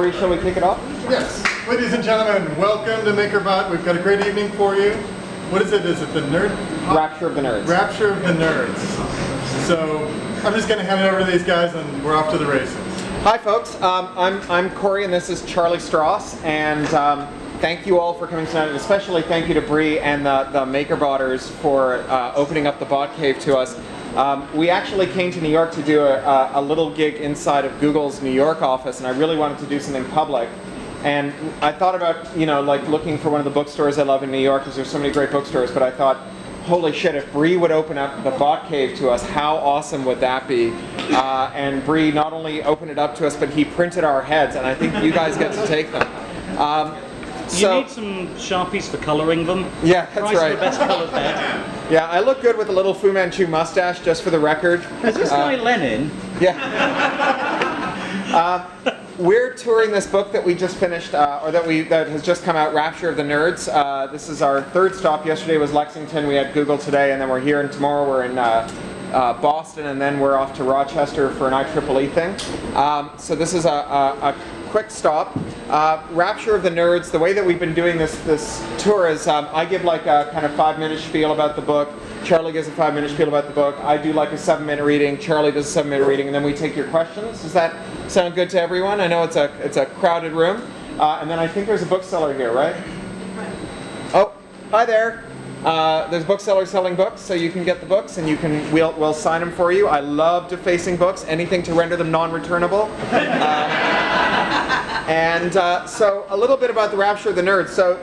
Bree, shall we kick it off? Yes. Ladies and gentlemen, welcome to MakerBot. We've got a great evening for you. What is it? Is it the Nerd? Rapture of the Nerds. Rapture of the Nerds. So I'm just going to hand it over to these guys and we're off to the races. Hi folks, I'm Cory and this is Charlie Stross, and thank you all for coming tonight, and especially thank you to Bree and the MakerBotters for opening up the Bot Cave to us. We actually came to New York to do a little gig inside of Google's New York office, and I really wanted to do something public. And I thought about, you know, like looking for one of the bookstores I love in New York, because there's so many great bookstores, but I thought, holy shit, if Bree would open up the Bot Cave to us, how awesome would that be? And Bree not only opened it up to us, but he printed our heads, and I think you guys get to take them. You need some Sharpies for coloring them. Yeah, that's right. The best colored head. Yeah, I look good with a little Fu Manchu mustache, just for the record. Is this guy Lenin? Yeah. We're touring this book that we just finished, that has just come out, Rapture of the Nerds. This is our third stop. Yesterday was Lexington. We had Google today, and then we're here, and tomorrow we're in Boston, and then we're off to Rochester for an IEEE thing. So this is a quick stop. Rapture of the Nerds, the way that we've been doing this tour is I give like a kind of 5-minute spiel about the book, Charlie gives a 5-minute spiel about the book, I do like a 7-minute reading, Charlie does a 7-minute reading, and then we take your questions. Does that sound good to everyone? I know it's a crowded room. And then I think there's a bookseller here, right? Oh, hi there. There's booksellers selling books, so you can get the books and you can, we'll sign them for you. I love defacing books, anything to render them non-returnable. So a little bit about the Rapture of the Nerds. So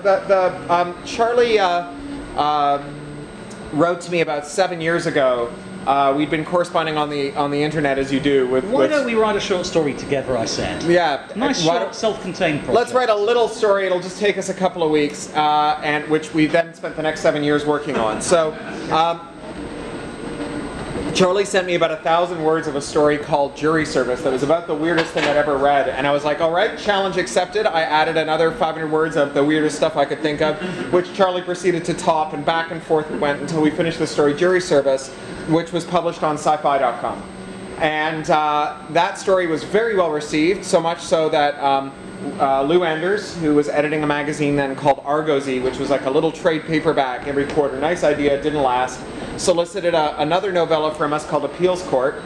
Charlie wrote to me about 7 years ago. We'd been corresponding on the internet, as you do. Why don't we write a short story together, I said. Yeah. Nice short, self-contained project. Let's write a little story. It'll just take us a couple of weeks, and which we then spent the next 7 years working on. So Charlie sent me about 1,000 words of a story called Jury Service that was about the weirdest thing I'd ever read. And I was like, all right, challenge accepted. I added another 500 words of the weirdest stuff I could think of, which Charlie proceeded to top, and back and forth it went until we finished the story Jury Service, which was published on sci-fi.com. And that story was very well received, so much so that Lou Anders, who was editing a magazine then called Argosy, which was like a little trade paperback every quarter, nice idea, didn't last, solicited another novella from us called Appeals Court,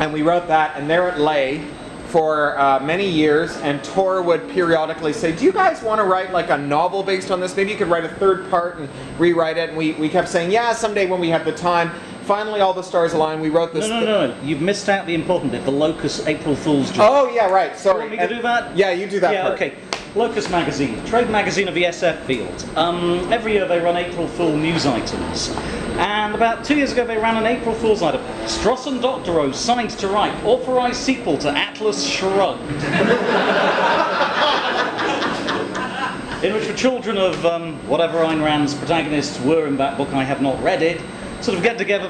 and we wrote that, and there it lay for many years, and Tor would periodically say, do you guys want to write like a novel based on this? Maybe you could write a third part and rewrite it, and we kept saying, yeah, someday when we have the time. Finally, all the stars aligned. We wrote this. No. You've missed out the important bit. The Locus April Fool's joke. Oh, yeah, right. Sorry. You want me to do that? Yeah, you do that part. Yeah, okay. Locus Magazine, trade magazine of the SF field. Every year they run April Fool news items. And about 2 years ago they ran an April Fool's item. Stross and Doctorow signed to write authorized sequel to Atlas Shrugged. In which the children of whatever Ayn Rand's protagonists were in that book, I have not read it, sort of get together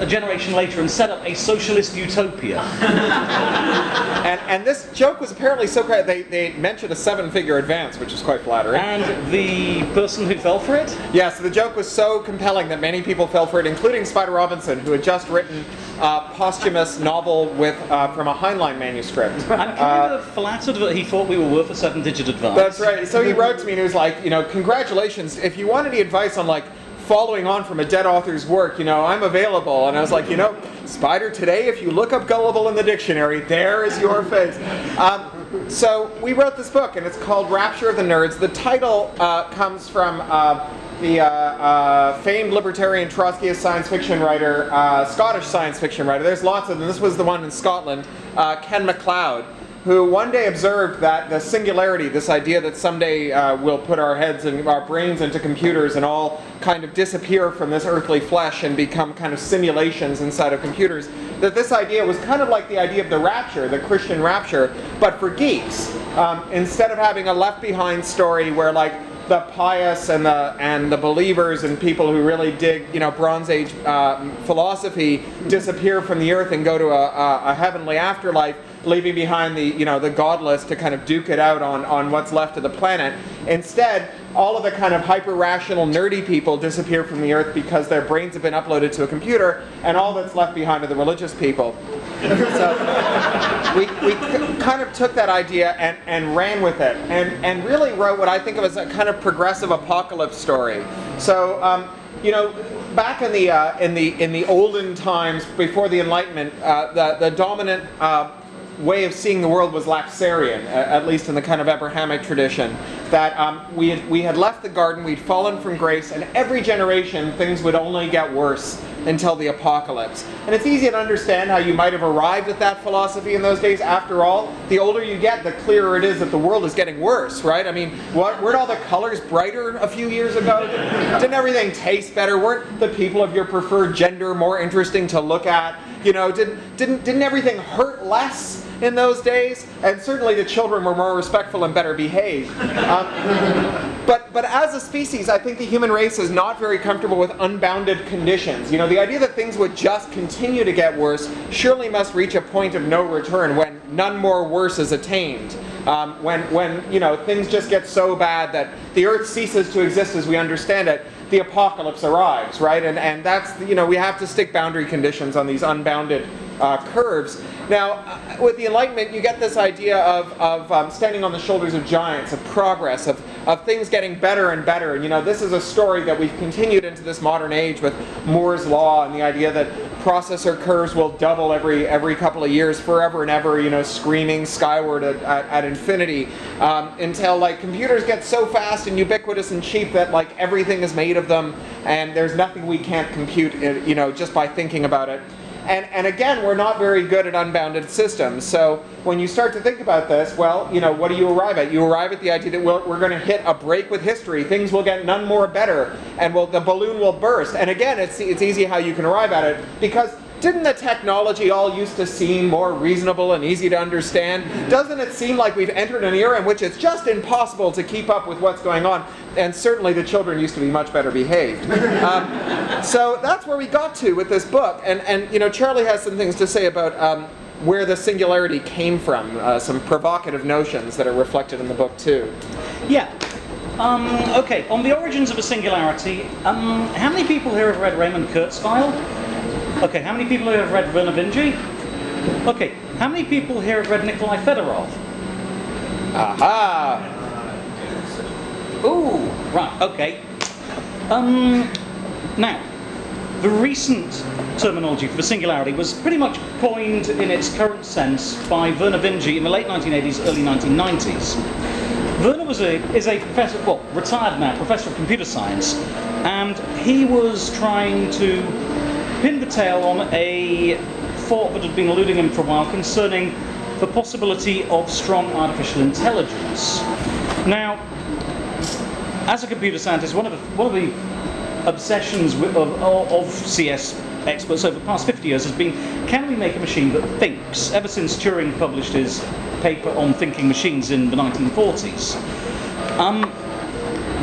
a generation later and set up a socialist utopia. and this joke was apparently so great, they mentioned a 7-figure advance, which is quite flattering. And the person who fell for it? Yes, yeah, so the joke was so compelling that many people fell for it, including Spider Robinson, who had just written a posthumous novel with from a Heinlein manuscript. I'm kind of flattered that he thought we were worth a 7-digit advance. That's right, so he wrote to me and he was like, you know, congratulations, if you want any advice on like following on from a dead author's work, you know, I'm available. And I was like, you know, Spider, today, if you look up gullible in the dictionary, there is your face. So we wrote this book, and it's called Rapture of the Nerds. The title comes from the famed libertarian Trotskyist science fiction writer, Scottish science fiction writer. There's lots of them. This was the one in Scotland, Ken MacLeod, who one day observed that the singularity, this idea that someday we'll put our heads and our brains into computers and all kind of disappear from this earthly flesh and become kind of simulations inside of computers, that this idea was kind of like the idea of the rapture, the Christian rapture, but for geeks. Instead of having a Left Behind story where like the pious and the believers and people who really dig, you know, Bronze Age philosophy disappear from the earth and go to a heavenly afterlife, leaving behind the, you know, the godless to kind of duke it out on what's left of the planet. Instead, all of the kind of hyper-rational, nerdy people disappear from the earth because their brains have been uploaded to a computer, and all that's left behind are the religious people. So we kind of took that idea and ran with it, and really wrote what I think of as a kind of progressive apocalypse story. So you know, back in the olden times before the Enlightenment, the dominant way of seeing the world was Lapsarian, at least in the kind of Abrahamic tradition. That we had left the garden, we'd fallen from grace, and every generation things would only get worse until the apocalypse. And it's easy to understand how you might have arrived at that philosophy in those days. After all, the older you get, the clearer it is that the world is getting worse, right? I mean, weren't all the colors brighter a few years ago? Didn't everything taste better? Weren't the people of your preferred gender more interesting to look at? You know, didn't everything hurt less in those days? And certainly the children were more respectful and better behaved. But as a species, I think the human race is not very comfortable with unbounded conditions. You know, the idea that things would just continue to get worse surely must reach a point of no return when none more worse is attained. When you know, things just get so bad that the earth ceases to exist as we understand it, the apocalypse arrives, right? And that's, you know, we have to stick boundary conditions on these unbounded curves. Now, with the Enlightenment, you get this idea of standing on the shoulders of giants, of progress, of things getting better and better. And, you know, this is a story that we've continued into this modern age with Moore's Law and the idea that processor curves will double every couple of years, forever and ever, you know, screaming skyward at infinity, until, like, computers get so fast and ubiquitous and cheap that, like, everything is made of them, and there's nothing we can't compute, you know, just by thinking about it. And again, we're not very good at unbounded systems. So when you start to think about this, well, you know, what do you arrive at? You arrive at the idea that we're going to hit a break with history. Things will get none more better, and the balloon will burst. And again, it's easy how you can arrive at it, because didn't the technology all used to seem more reasonable and easy to understand? Doesn't it seem like we've entered an era in which it's just impossible to keep up with what's going on? And certainly the children used to be much better behaved. So that's where we got to with this book. And you know, Charlie has some things to say about where the singularity came from, some provocative notions that are reflected in the book too. Yeah. Okay, on the origins of a singularity, how many people here have read Raymond Kurt's file? Okay, how many people here have read Vernor Vinge? Okay, how many people here have read Nikolai Fedorov? Aha! Ooh, right, okay. Now, the recent terminology for singularity was pretty much coined in its current sense by Vernor Vinge in the late 1980s, early 1990s. Vernor is a professor, well, retired now, professor of computer science, and he was trying to pinned the tail on a thought that had been eluding him for a while concerning the possibility of strong artificial intelligence. Now, as a computer scientist, one of the obsessions of CS experts over the past 50 years has been, can we make a machine that thinks? Ever since Turing published his paper on thinking machines in the 1940s.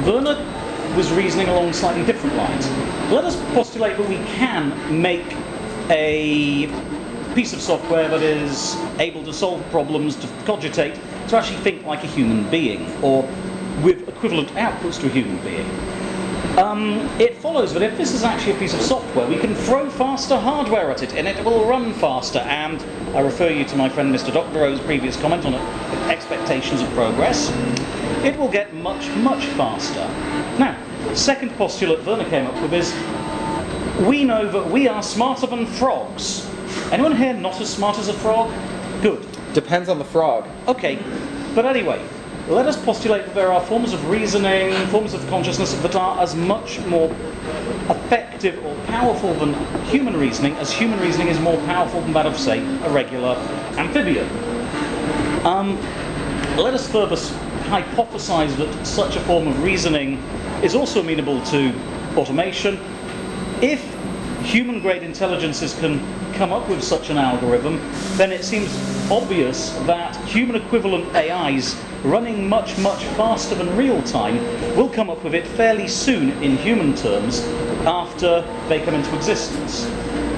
Vernor was reasoning along slightly different lines. Let us postulate that we can make a piece of software that is able to solve problems, to cogitate, to actually think like a human being, or with equivalent outputs to a human being. It follows that if this is actually a piece of software, we can throw faster hardware at it, and it will run faster. And I refer you to my friend Mr. Doctorow's previous comment on expectations of progress. It will get much, much faster. Now, the second postulate Vernor came up with is, we know that we are smarter than frogs. Anyone here not as smart as a frog? Good. Depends on the frog. Okay, but anyway, let us postulate that there are forms of reasoning, forms of consciousness that are as much more effective or powerful than human reasoning, as human reasoning is more powerful than that of, say, a regular amphibian. Let us further hypothesize that such a form of reasoning is also amenable to automation. If human-grade intelligences can come up with such an algorithm, then it seems obvious that human-equivalent AIs running much, much faster than real-time will come up with it fairly soon in human terms after they come into existence.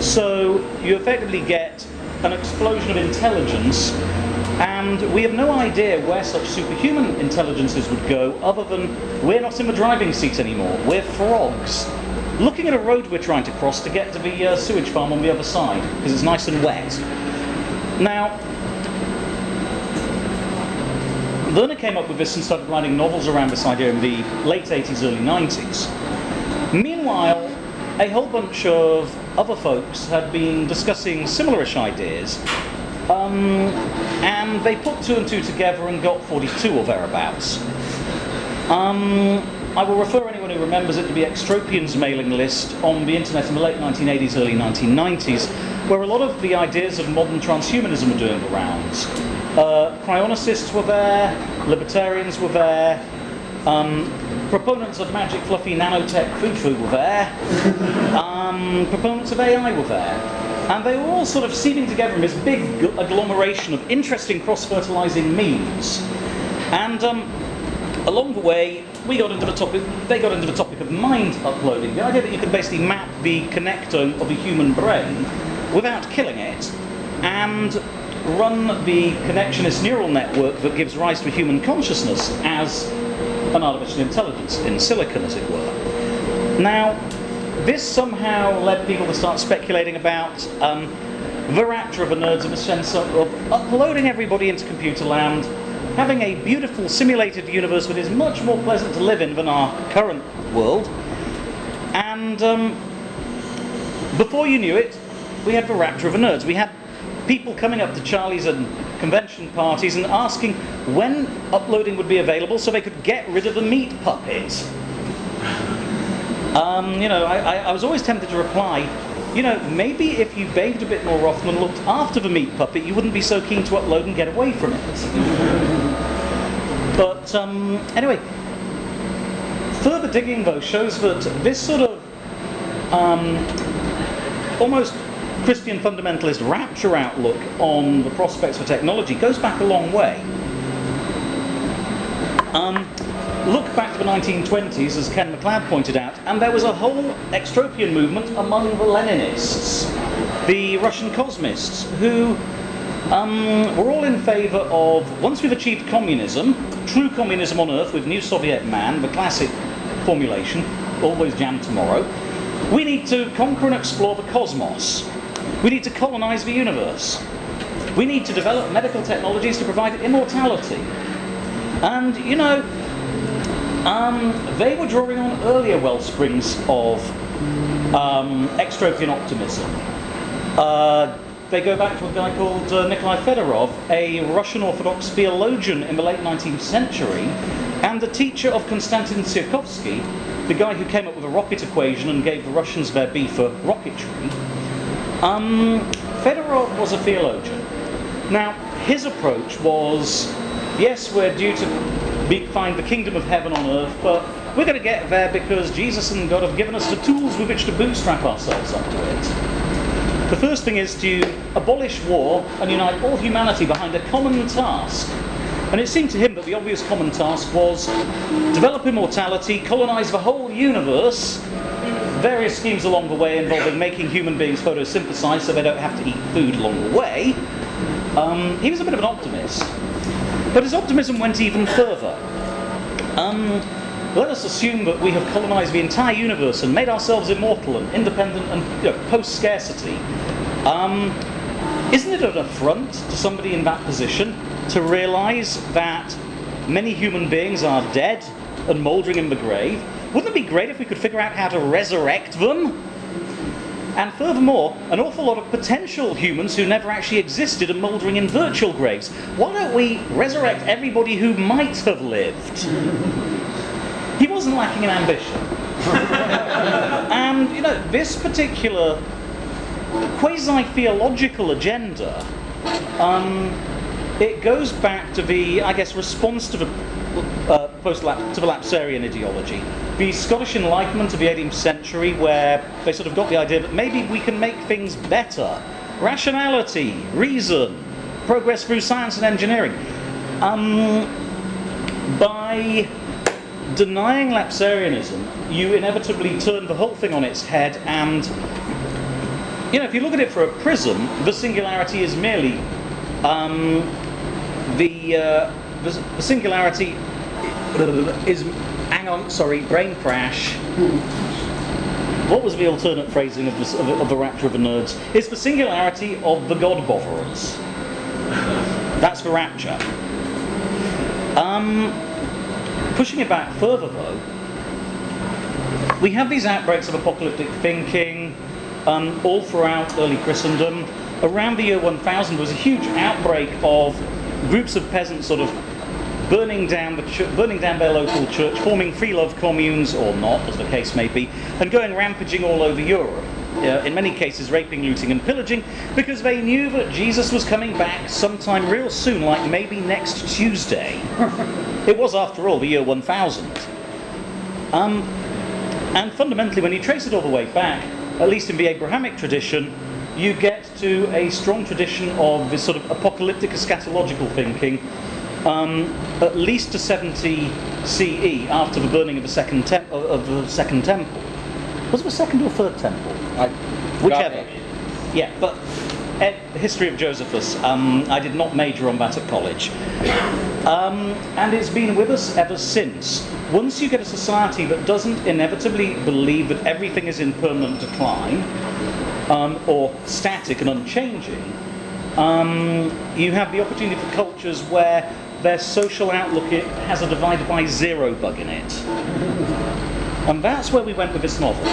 So you effectively get an explosion of intelligence and we have no idea where such superhuman intelligences would go other than we're not in the driving seat anymore, we're frogs. Looking at a road we're trying to cross to get to the sewage farm on the other side, because it's nice and wet. Now, Vernor came up with this and started writing novels around this idea in the late 80s, early 90s. Meanwhile, a whole bunch of other folks had been discussing similarish ideas, and they put two and two together and got 42 or thereabouts. I will refer anyone who remembers it to the Extropian's mailing list on the internet in the late 1980s, early 1990s, where a lot of the ideas of modern transhumanism were doing the rounds. Cryonicists were there, libertarians were there, proponents of magic, fluffy, nanotech, foo-foo were there, proponents of AI were there. And they were all sort of seeding together in this big agglomeration of interesting cross-fertilizing memes. And along the way, they got into the topic of mind uploading, the idea that you could basically map the connectome of a human brain without killing it, and run the connectionist neural network that gives rise to human consciousness as an artificial intelligence in silicon, as it were. Now, this somehow led people to start speculating about the rapture of the nerds, in the sense of uploading everybody into computer land, having a beautiful simulated universe that is much more pleasant to live in than our current world. And before you knew it, we had the rapture of the nerds. We had people coming up to Charlie's and convention parties and asking when uploading would be available so they could get rid of the meat puppets. You know, I was always tempted to reply, you know, maybe if you bathed a bit more often and looked after the meat puppet, you wouldn't be so keen to upload and get away from it. But anyway, further digging though shows that this sort of almost Christian fundamentalist rapture outlook on the prospects for technology goes back a long way. Look back to the 1920s, as Ken MacLeod pointed out, and there was a whole Extropian movement among the Leninists, the Russian cosmists, who were all in favour of, once we've achieved communism, true communism on Earth with new Soviet man, the classic formulation, always jam tomorrow, we need to conquer and explore the cosmos. We need to colonise the universe. We need to develop medical technologies to provide immortality. And, you know, they were drawing on earlier wellsprings of Extropian optimism. They go back to a guy called Nikolai Fedorov, a Russian Orthodox theologian in the late 19th century, and the teacher of Konstantin Tsiolkovsky, the guy who came up with a rocket equation and gave the Russians their B for rocketry. Fedorov was a theologian. Now, his approach was, yes, we're due to find the kingdom of heaven on earth, but we're going to get there because Jesus and God have given us the tools with which to bootstrap ourselves up to it. The first thing is to abolish war and unite all humanity behind a common task. And it seemed to him that the obvious common task was develop immortality, colonize the whole universe, various schemes along the way involving making human beings photosynthesize so they don't have to eat food along the way. He was a bit of an optimist. But his optimism went even further. Let us assume that we have colonized the entire universe and made ourselves immortal and independent and, you know, post-scarcity. Isn't it an affront to somebody in that position to realize that many human beings are dead and moldering in the grave? Wouldn't it be great if we could figure out how to resurrect them? And furthermore, an awful lot of potential humans who never actually existed are mouldering in virtual graves. Why don't we resurrect everybody who might have lived? He wasn't lacking in ambition. And, you know, this particular quasi-theological agenda, it goes back to the, I guess, response to the Lapsarian ideology. The Scottish Enlightenment of the 18th century, where they sort of got the idea that maybe we can make things better. Rationality, reason, progress through science and engineering. By denying Lapsarianism, you inevitably turn the whole thing on its head, and, you know, if you look at it for a prism, the singularity is merely the singularity is, hang on, sorry, brain crash. What was the alternate phrasing of the Rapture of the Nerds? It's the singularity of the God botherers. That's the rapture. Pushing it back further, though, we have these outbreaks of apocalyptic thinking all throughout early Christendom. Around the year 1000 was a huge outbreak of groups of peasants sort of burning down their local church, forming free love communes, or not, as the case may be, and going rampaging all over Europe. In many cases raping, looting and pillaging, because they knew that Jesus was coming back sometime real soon, like maybe next Tuesday. It was, after all, the year 1000. And fundamentally, when you trace it all the way back, at least in the Abrahamic tradition, you get to a strong tradition of this sort of apocalyptic eschatological thinking, at least to 70 CE, after the burning of the second temple. Was it the second or third temple? Whichever. Yeah, but history of Josephus, I did not major on that at college. And it's been with us ever since. Once you get a society that doesn't inevitably believe that everything is in permanent decline, or static and unchanging, you have the opportunity for cultures where their social outlook has a divided by zero bug in it. And that's where we went with this novel.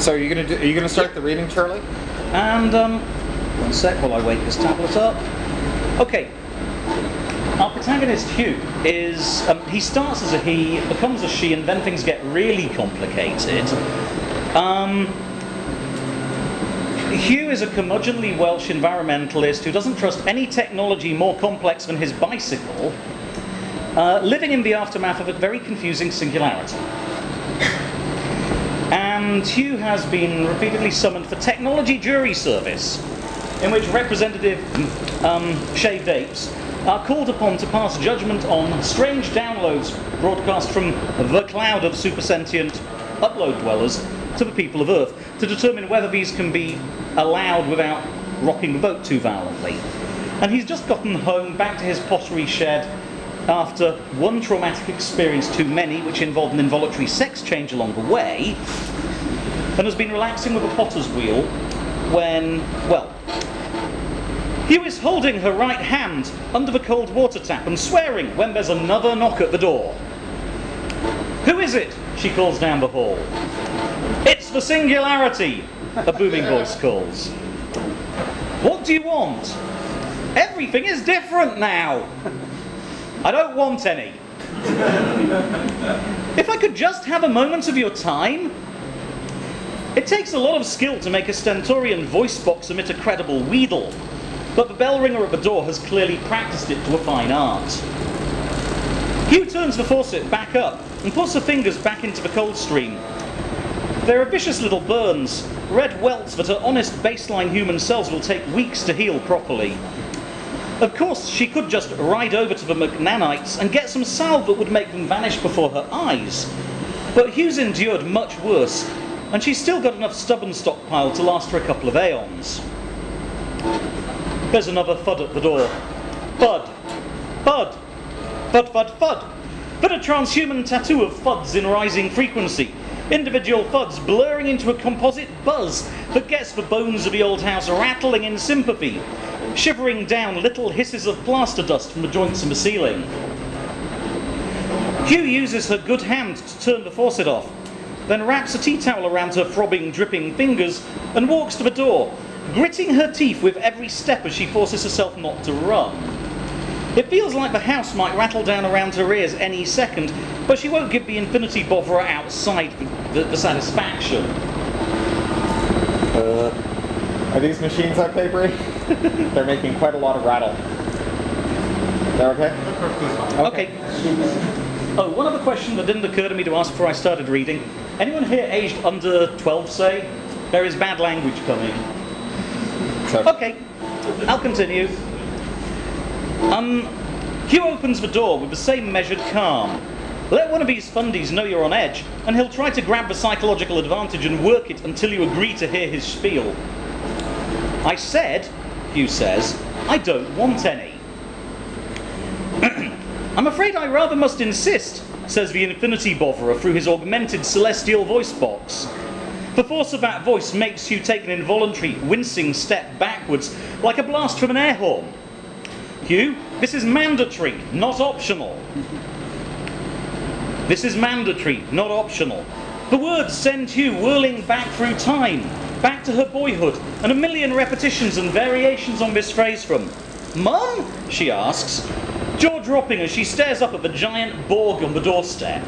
So are you gonna start the reading, Charlie? And one sec while I wake this tablet up. Okay. Our protagonist Hugh is he starts as a he, becomes a she, and then things get really complicated. Hugh is a curmudgeonly Welsh environmentalist who doesn't trust any technology more complex than his bicycle, living in the aftermath of a very confusing singularity. And Hugh has been repeatedly summoned for technology jury service, in which representative shaved apes are called upon to pass judgment on strange downloads broadcast from the cloud of supersentient upload dwellers to the people of Earth, to determine whether these can be allowed without rocking the boat too violently. And he's just gotten home, back to his pottery shed, after one traumatic experience too many, which involved an involuntary sex change along the way, and has been relaxing with a potter's wheel when, well, Hugh is holding her right hand under the cold water tap and swearing when there's another knock at the door. "Who is it?" she calls down the hall. "It's the singularity," a booming voice calls. "What do you want?" "Everything is different now." "I don't want any." "If I could just have a moment of your time." It takes a lot of skill to make a stentorian voice box emit a credible wheedle, but the bell ringer at the door has clearly practiced it to a fine art. Hugh turns the faucet back up and puts her fingers back into the cold stream. There are vicious little burns, red welts that her honest baseline human cells will take weeks to heal properly. Of course, she could just ride over to the McNanites and get some salve that would make them vanish before her eyes. But Hugh's endured much worse, and she's still got enough stubborn stockpile to last her a couple of aeons. There's another thud at the door. Thud. Thud. Thud, thud, thud. But a transhuman tattoo of thuds in rising frequency. Individual thuds blurring into a composite buzz that gets the bones of the old house rattling in sympathy, shivering down little hisses of plaster dust from the joints in the ceiling. Hugh uses her good hand to turn the faucet off, then wraps a tea towel around her throbbing, dripping fingers and walks to the door, gritting her teeth with every step as she forces herself not to run. It feels like the house might rattle down around her ears any second, but she won't give the infinity botherer outside the satisfaction. Are these machines okay, Bree? They're making quite a lot of rattle. They're okay? Okay. Oh, one other question that didn't occur to me to ask before I started reading. Anyone here aged under 12, say? There is bad language coming. Sorry. Okay, I'll continue. Hugh opens the door with the same measured calm. Let one of these fundies know you're on edge, and he'll try to grab the psychological advantage and work it until you agree to hear his spiel. "I said," Hugh says, "I don't want any." "I'm afraid I rather must insist," says the Infinity Botherer through his augmented celestial voice box. The force of that voice makes you take an involuntary, wincing step backwards, like a blast from an air horn. Hugh, this is mandatory, not optional. This is mandatory, not optional. The words send Hugh whirling back through time, back to her boyhood, and a million repetitions and variations on this phrase from, "Mum?" she asks, jaw-dropping as she stares up at the giant Borg on the doorstep.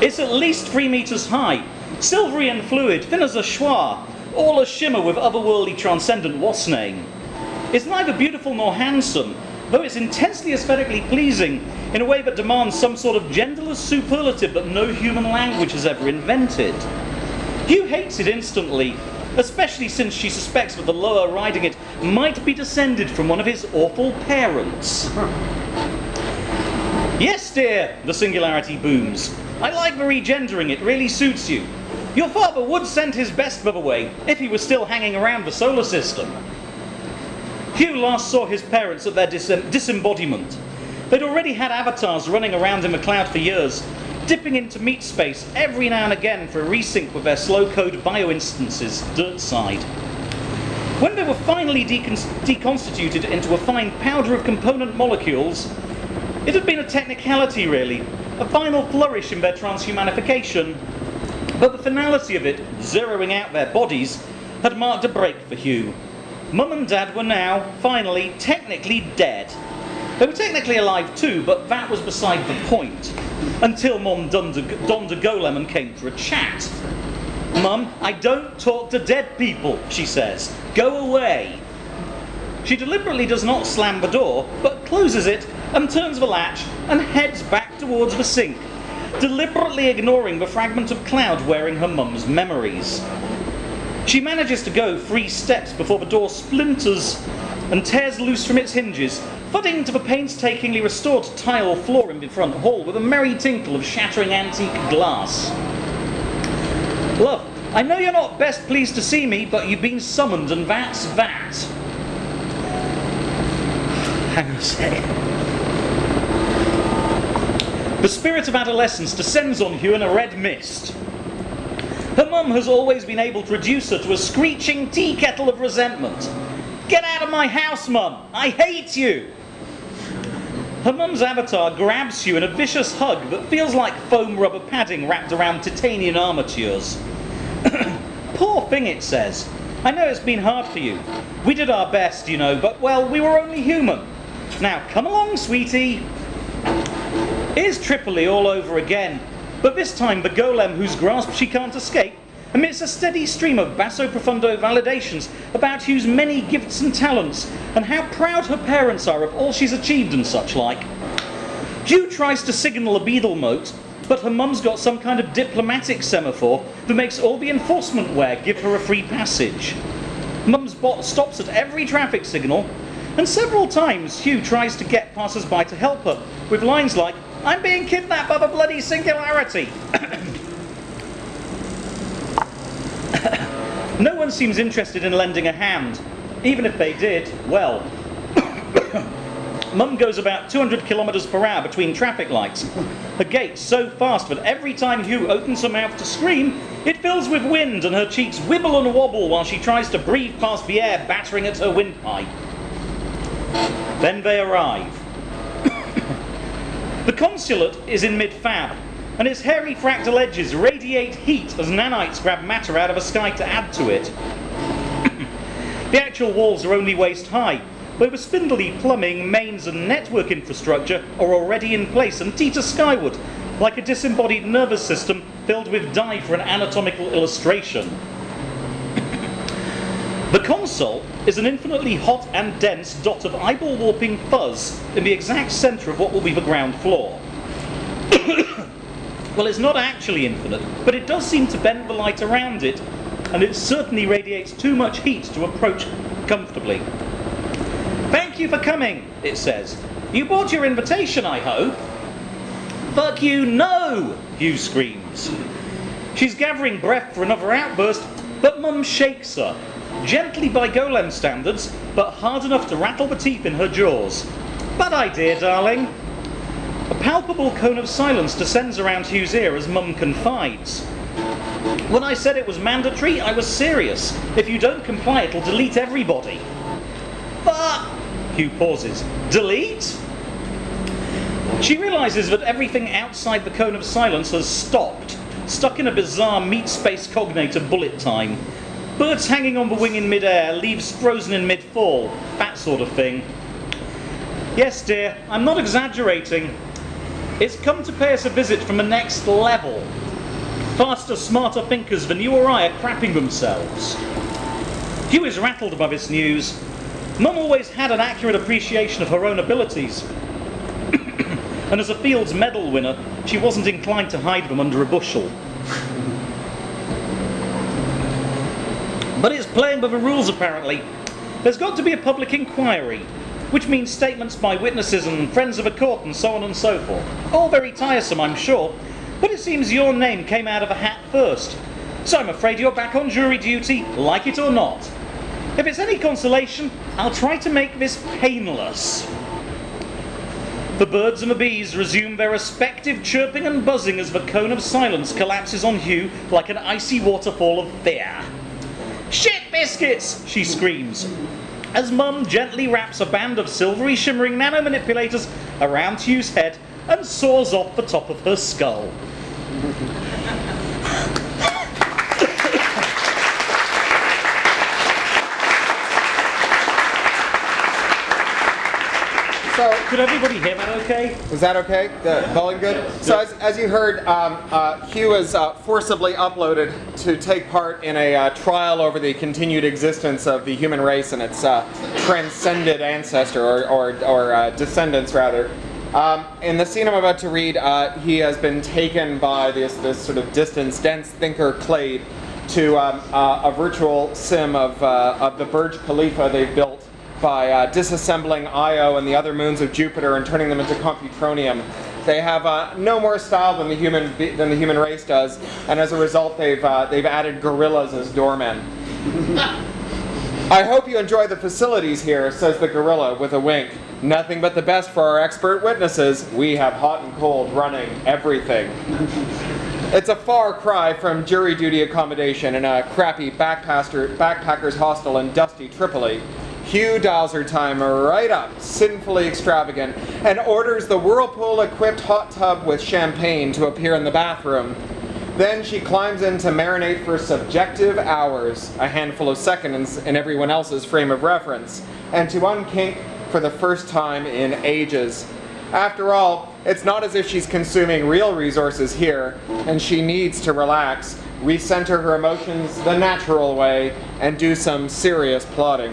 It's at least 3 meters high, silvery and fluid, thin as a schwa, all a shimmer with otherworldly transcendent what's name. It's neither beautiful nor handsome, though it's intensely aesthetically pleasing in a way that demands some sort of genderless superlative that no human language has ever invented. Hugh hates it instantly, especially since she suspects that the lower riding it might be descended from one of his awful parents. "Yes, dear," the singularity booms. "I like the regendering, it really suits you. Your father would send his best, by the way, if he was still hanging around the solar system." Hugh last saw his parents at their disembodiment. They'd already had avatars running around in the cloud for years, dipping into meat space every now and again for a resync with their slow-code bio-instances, Dirtside. When they were finally deconstituted into a fine powder of component molecules, it had been a technicality, really, a final flourish in their transhumanification, but the finality of it, zeroing out their bodies, had marked a break for Hugh. Mum and Dad were now, finally, technically dead. They were technically alive too, but that was beside the point. Until Mum donned a golem and came for a chat. "Mum, I don't talk to dead people," she says. "Go away." She deliberately does not slam the door, but closes it and turns the latch and heads back towards the sink, deliberately ignoring the fragment of cloud wearing her mum's memories. She manages to go 3 steps before the door splinters and tears loose from its hinges, thudding to the painstakingly restored tile floor in the front hall with a merry tinkle of shattering antique glass. "Love, I know you're not best pleased to see me, but you've been summoned and that's that." Hang on a sec. The spirit of adolescence descends on Hugh in a red mist. Her mum has always been able to reduce her to a screeching tea kettle of resentment. "Get out of my house, Mum! I hate you!" Her mum's avatar grabs you in a vicious hug that feels like foam rubber padding wrapped around titanium armatures. "Poor thing," it says. "I know it's been hard for you. We did our best, you know, but, well, we were only human. Now, come along, sweetie." Here's Tripoli all over again. But this time, the golem whose grasp she can't escape emits a steady stream of basso profundo validations about Hugh's many gifts and talents and how proud her parents are of all she's achieved and such like. Hugh tries to signal a beadle mote, but her mum's got some kind of diplomatic semaphore that makes all the enforcement wear give her a free passage. Mum's bot stops at every traffic signal, and several times Hugh tries to get passers-by to help her with lines like, "I'm being kidnapped by the bloody singularity." No one seems interested in lending a hand. Even if they did, well. Mum goes about 200 kilometers per hour between traffic lights. Her gait's so fast that every time Hugh opens her mouth to scream, it fills with wind and her cheeks wibble and wobble while she tries to breathe past the air battering at her windpipe. Then they arrive. The consulate is in mid-fab, and its hairy fractal edges radiate heat as nanites grab matter out of a sky to add to it. The actual walls are only waist-high, though the spindly plumbing, mains and network infrastructure are already in place and teeter skyward, like a disembodied nervous system filled with dye for an anatomical illustration. The console is an infinitely hot and dense dot of eyeball-warping fuzz in the exact centre of what will be the ground floor. Well, it's not actually infinite, but it does seem to bend the light around it, and it certainly radiates too much heat to approach comfortably. "Thank you for coming," it says. "You bought your invitation, I hope." "Fuck you, no!" Hugh screams. She's gathering breath for another outburst, but Mum shakes her. Gently by golem standards, but hard enough to rattle the teeth in her jaws. "Bad idea, darling." palpable cone of silence descends around Hugh's ear as Mum confides. When I said it was mandatory, I was serious. If you don't comply, it'll delete everybody. But... Hugh pauses. Delete? She realises that everything outside the cone of silence has stopped, stuck in a bizarre meat-space cognate of bullet time. Birds hanging on the wing in mid-air, leaves frozen in mid-fall, that sort of thing. Yes, dear, I'm not exaggerating. It's come to pay us a visit from the next level. Faster, smarter thinkers than you or I are crapping themselves. Hugh is rattled by this news. Mum always had an accurate appreciation of her own abilities. And as a Fields Medal winner, she wasn't inclined to hide them under a bushel. But it's playing by the rules, apparently. There's got to be a public inquiry, which means statements by witnesses and friends of a court and so on and so forth. All very tiresome, I'm sure, but it seems your name came out of a hat first. So I'm afraid you're back on jury duty, like it or not. If it's any consolation, I'll try to make this painless. The birds and the bees resume their respective chirping and buzzing as the cone of silence collapses on Hugh like an icy waterfall of fear. Shit biscuits! She screams, as Mum gently wraps a band of silvery shimmering nano-manipulators around Hugh's head and saws off the top of her skull. Could everybody hear that okay? Is that okay? All good? Yeah. So as you heard, Hugh was forcibly uploaded to take part in a trial over the continued existence of the human race and its transcended ancestor, or descendants, rather. In the scene I'm about to read, he has been taken by this sort of distanced, dense thinker, Clade, to a virtual sim of the Burj Khalifa they've built by disassembling Io and the other moons of Jupiter and turning them into Computronium. They have no more style than the human race does, and as a result, they've added gorillas as doormen. I hope you enjoy the facilities here, says the gorilla with a wink. Nothing but the best for our expert witnesses. We have hot and cold, running, everything. It's a far cry from jury duty accommodation in a crappy backpacker's hostel in dusty Tripoli. Hugh dials her timer right up, sinfully extravagant, and orders the whirlpool-equipped hot tub with champagne to appear in the bathroom. Then she climbs in to marinate for subjective hours, a handful of seconds in everyone else's frame of reference, and to unkink for the first time in ages. After all, it's not as if she's consuming real resources here, and she needs to relax, recenter her emotions the natural way, and do some serious plotting.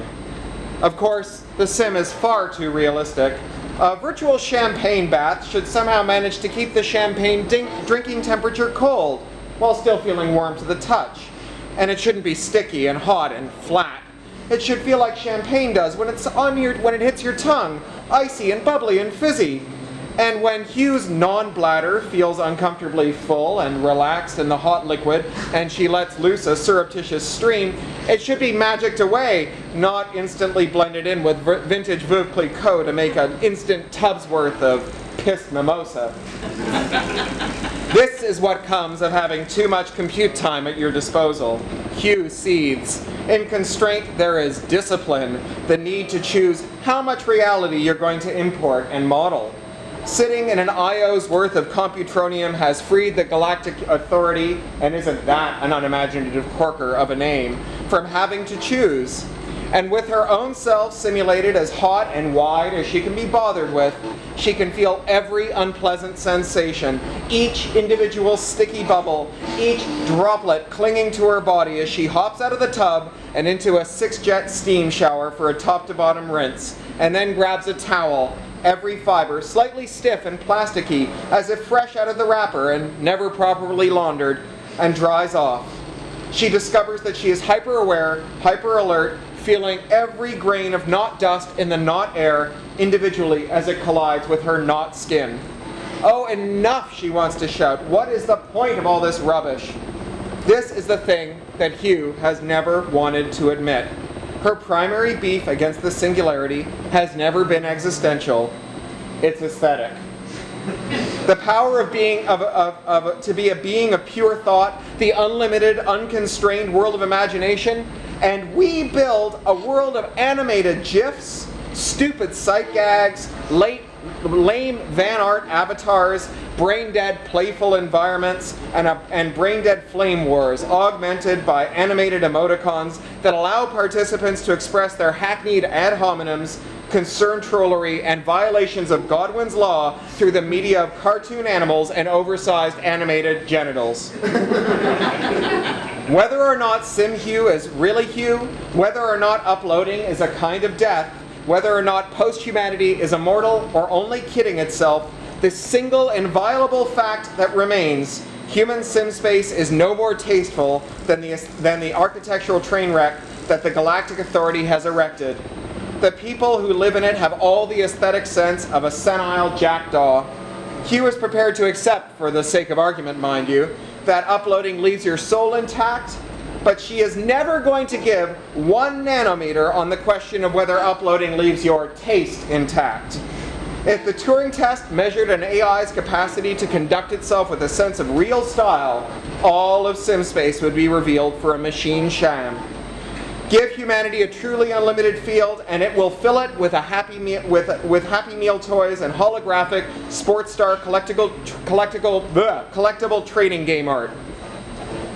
Of course, the sim is far too realistic. A virtual champagne bath should somehow manage to keep the champagne drinking temperature cold, while still feeling warm to the touch. And it shouldn't be sticky and hot and flat. It should feel like champagne does when it hits your tongue, icy and bubbly and fizzy. And when Hugh's non-bladder feels uncomfortably full and relaxed in the hot liquid, and she lets loose a surreptitious stream, it should be magicked away, not instantly blended in with vintage Veuve Clicquot to make an instant tub's worth of pissed mimosa. This is what comes of having too much compute time at your disposal. Hugh seethes. In constraint, there is discipline, the need to choose how much reality you're going to import and model. Sitting in an IO's worth of Computronium has freed the Galactic Authority, and isn't that an unimaginative corker of a name, from having to choose. And with her own self simulated as hot and wide as she can be bothered with, she can feel every unpleasant sensation, each individual sticky bubble, each droplet clinging to her body as she hops out of the tub and into a 6-jet steam shower for a top-to-bottom rinse, and then grabs a towel, every fiber slightly stiff and plasticky, as if fresh out of the wrapper and never properly laundered, and dries off. She discovers that she is hyper-aware, hyper-alert, feeling every grain of knot dust in the knot air individually as it collides with her knot skin. Oh, enough, she wants to shout. What is the point of all this rubbish? This is the thing that Hugh has never wanted to admit. Her primary beef against the singularity has never been existential. It's aesthetic. The power of being to be a being of pure thought, the unlimited, unconstrained world of imagination, and we build a world of animated GIFs, stupid sight gags, lame van art avatars, brain-dead playful environments, and brain-dead flame wars, augmented by animated emoticons that allow participants to express their hackneyed ad hominems, concerned trollery, and violations of Godwin's law through the media of cartoon animals and oversized animated genitals. Whether or not SimHue is really Hue, whether or not uploading is a kind of death, whether or not post-humanity is immortal or only kidding itself, the single inviolable fact that remains, human SimSpace is no more tasteful than the architectural train wreck that the Galactic Authority has erected. The people who live in it have all the aesthetic sense of a senile jackdaw. Hue is prepared to accept, for the sake of argument, mind you, that uploading leaves your soul intact, but she is never going to give 1 nanometer on the question of whether uploading leaves your taste intact. If the Turing test measured an AI's capacity to conduct itself with a sense of real style, all of SimSpace would be revealed for a machine sham. Give humanity a truly unlimited field, and it will fill it with a Happy Meal toys and holographic sports star collectible trading game art.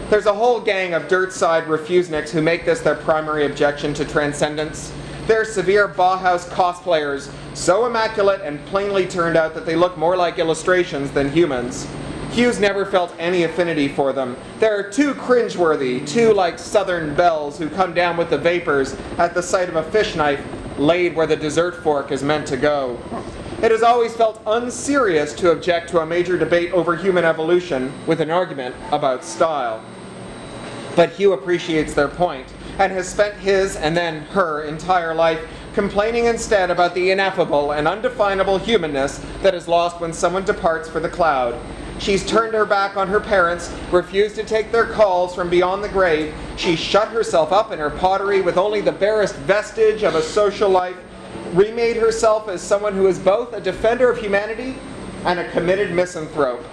There's a whole gang of dirt-side refuseniks who make this their primary objection to transcendence. They're severe Bauhaus cosplayers, so immaculate and plainly turned out that they look more like illustrations than humans. Hughes never felt any affinity for them. They're too cringeworthy, too like southern belles who come down with the vapors at the sight of a fish knife laid where the dessert fork is meant to go. It has always felt unserious to object to a major debate over human evolution with an argument about style. But Hugh appreciates their point, and has spent his, and then her, entire life complaining instead about the ineffable and undefinable humanness that is lost when someone departs for the cloud. She's turned her back on her parents, refused to take their calls from beyond the grave. She shut herself up in her pottery with only the barest vestige of a social life, remade herself as someone who is both a defender of humanity and a committed misanthrope.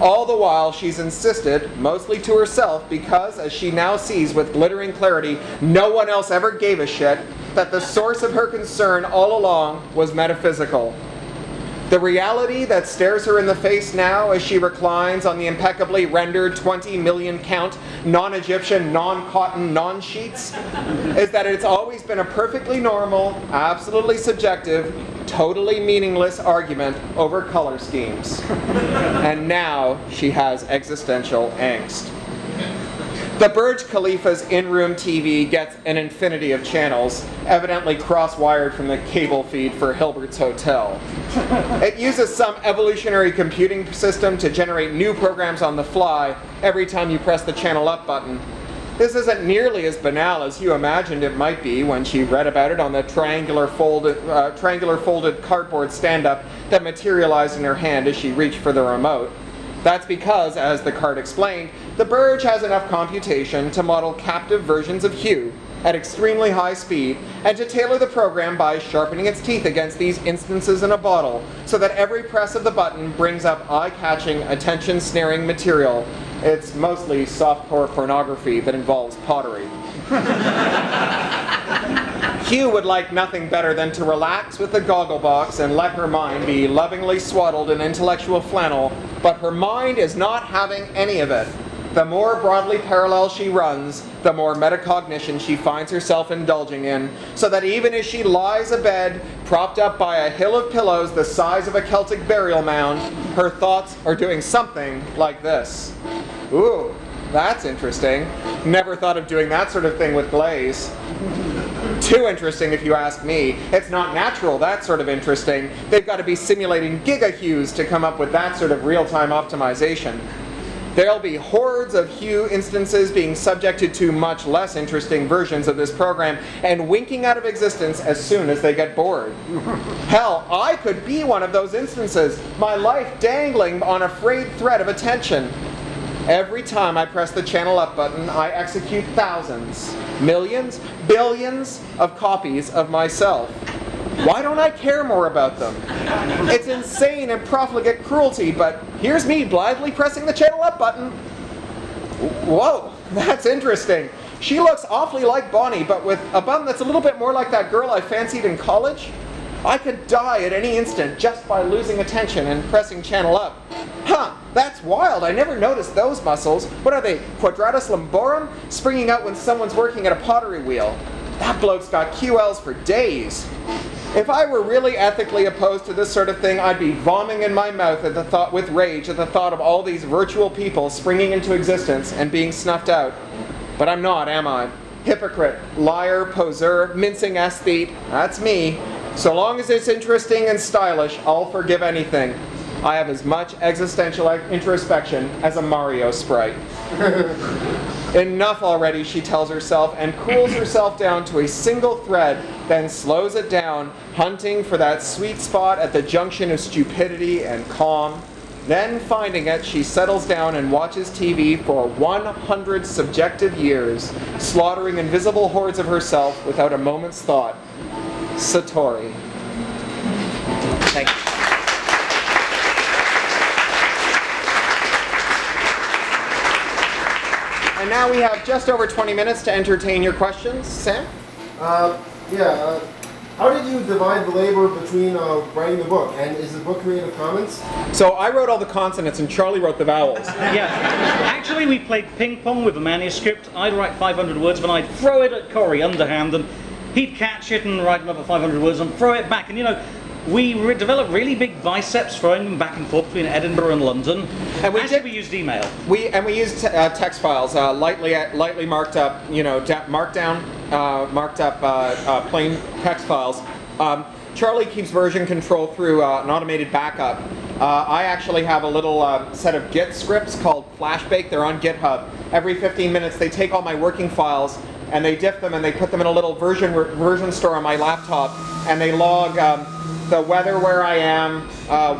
All the while, she's insisted, mostly to herself, because, as she now sees with glittering clarity, no one else ever gave a shit, that the source of her concern all along was metaphysical. The reality that stares her in the face now as she reclines on the impeccably rendered 20 million count non-Egyptian, non-cotton, non-sheets is that it's always been a perfectly normal, absolutely subjective, totally meaningless argument over color schemes. And now she has existential angst. The Burj Khalifa's in-room TV gets an infinity of channels, evidently cross-wired from the cable feed for Hilbert's Hotel. It uses some evolutionary computing system to generate new programs on the fly every time you press the channel up button. This isn't nearly as banal as Hugh imagined it might be when she read about it on the triangular folded cardboard stand-up that materialized in her hand as she reached for the remote. That's because, as the card explained, the Burj has enough computation to model captive versions of Hugh at extremely high speed and to tailor the program by sharpening its teeth against these instances in a bottle so that every press of the button brings up eye-catching, attention-snaring material. It's mostly softcore pornography that involves pottery. Hugh would like nothing better than to relax with the goggle box and let her mind be lovingly swaddled in intellectual flannel, but her mind is not having any of it. The more broadly parallel she runs, the more metacognition she finds herself indulging in, so that even as she lies abed, propped up by a hill of pillows the size of a Celtic burial mound, her thoughts are doing something like this. Ooh, that's interesting. Never thought of doing that sort of thing with glaze. Too interesting, if you ask me. It's not natural, that sort of interesting. They've got to be simulating gigahues to come up with that sort of real-time optimization. There'll be hordes of Hue instances being subjected to much less interesting versions of this program and winking out of existence as soon as they get bored. Hell, I could be one of those instances, my life dangling on a frayed thread of attention. Every time I press the channel up button, I execute thousands, millions, billions of copies of myself. Why don't I care more about them? It's insane and profligate cruelty, but here's me blithely pressing the channel up button. Whoa, that's interesting. She looks awfully like Bonnie, but with a bum that's a little bit more like that girl I fancied in college. I could die at any instant just by losing attention and pressing channel up. Huh, that's wild. I never noticed those muscles. What are they, quadratus lumborum? Springing out when someone's working at a pottery wheel. That bloke's got QLs for days. If I were really ethically opposed to this sort of thing, I'd be vomiting in my mouth at the thought, with rage at the thought of all these virtual people springing into existence and being snuffed out. But I'm not, am I? Hypocrite, liar, poser, mincing aesthete. That's me. So long as it's interesting and stylish, I'll forgive anything. I have as much existential introspection as a Mario sprite. Enough already, she tells herself, and cools herself down to a single thread, then slows it down, hunting for that sweet spot at the junction of stupidity and calm. Then, finding it, she settles down and watches TV for 100 subjective years, slaughtering invisible hordes of herself without a moment's thought. Satori. Thank you. And now we have just over 20 minutes to entertain your questions. Sam? How did you divide the labor between writing the book, and is the book Creative Commons? So I wrote all the consonants and Charlie wrote the vowels. Yeah, actually we played ping pong with the manuscript. I'd write 500 words, but I'd throw it at Cory underhand, and he'd catch it and write another 500 words and throw it back. And you know, we developed really big biceps throwing them back and forth between Edinburgh and London. And we used email. We used text files, lightly marked up, you know, markdown. Plain text files. Charlie keeps version control through an automated backup. I actually have a little set of Git scripts called Flashbake. They're on GitHub. Every 15 minutes they take all my working files and they diff them and they put them in a little version store on my laptop, and they log the weather where I am,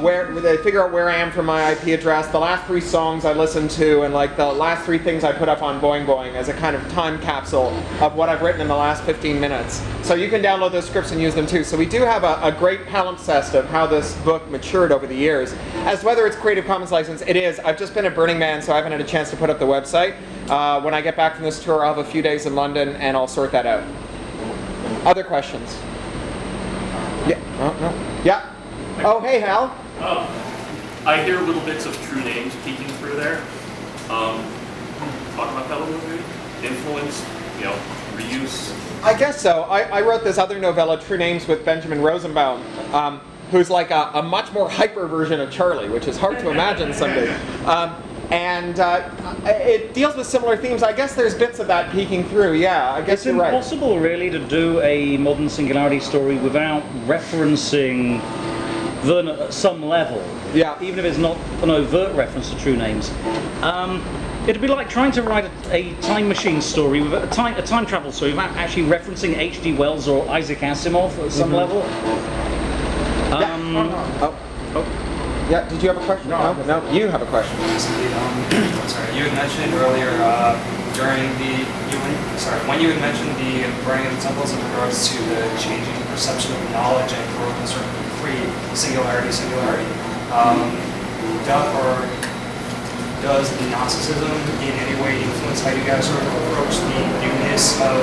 where they figure out where I am from my IP address, the last 3 songs I listened to, and like the last 3 things I put up on Boing Boing as a kind of time capsule of what I've written in the last 15 minutes. So you can download those scripts and use them too. So we do have a great palimpsest of how this book matured over the years. As whether it's Creative Commons license, it is. I've just been at Burning Man, so I haven't had a chance to put up the website. When I get back from this tour, I'll have a few days in London and I'll sort that out. Other questions? Yeah. Yeah. Oh, hey, Hal. I hear little bits of True Names peeking through there. Talk about that a little bit. Influence, you know, reuse. I guess so. I wrote this other novella, True Names, with Benjamin Rosenbaum, who's like a much more hyper version of Charlie, which is hard to imagine someday. It deals with similar themes. I guess there's bits of that peeking through, yeah. I guess it's you're impossible, right, really, to do a modern singularity story without referencing Vernor at some level. Yeah. Even if it's not an overt reference to True Names. It'd be like trying to write a time machine story, with a time travel story, without actually referencing H.G. Wells or Isaac Asimov at some level. Yeah, did you have a question? No, you have a question. Sorry, you had mentioned earlier when you had mentioned the burning of the temples in regards to the changing perception of knowledge and growth in sort of singularity. Does the Gnosticism in any way influence how you guys sort of approach the newness of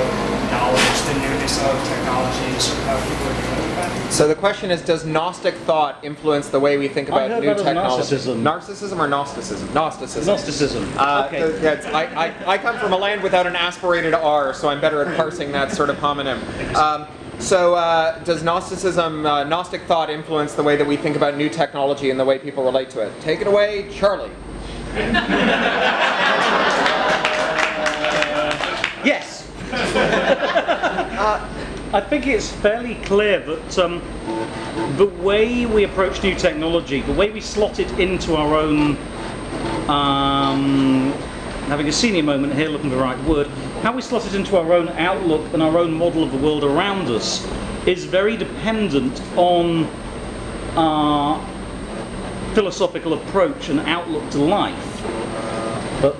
knowledge, the newness of technology, sort of how people are doing? So the question is, does Gnostic thought influence the way we think about new technology? Narcissism or Gnosticism? Gnosticism. Okay. I come from a land without an aspirated R, so I'm better at parsing that sort of homonym. Does Gnostic thought influence the way that we think about new technology and the way people relate to it? Take it away, Charlie. Yes. I think it's fairly clear that the way we approach new technology, the way we slot it into our own, having a senior moment here, looking for the right word, how we slot it into our own outlook and our own model of the world around us is very dependent on our philosophical approach and outlook to life. But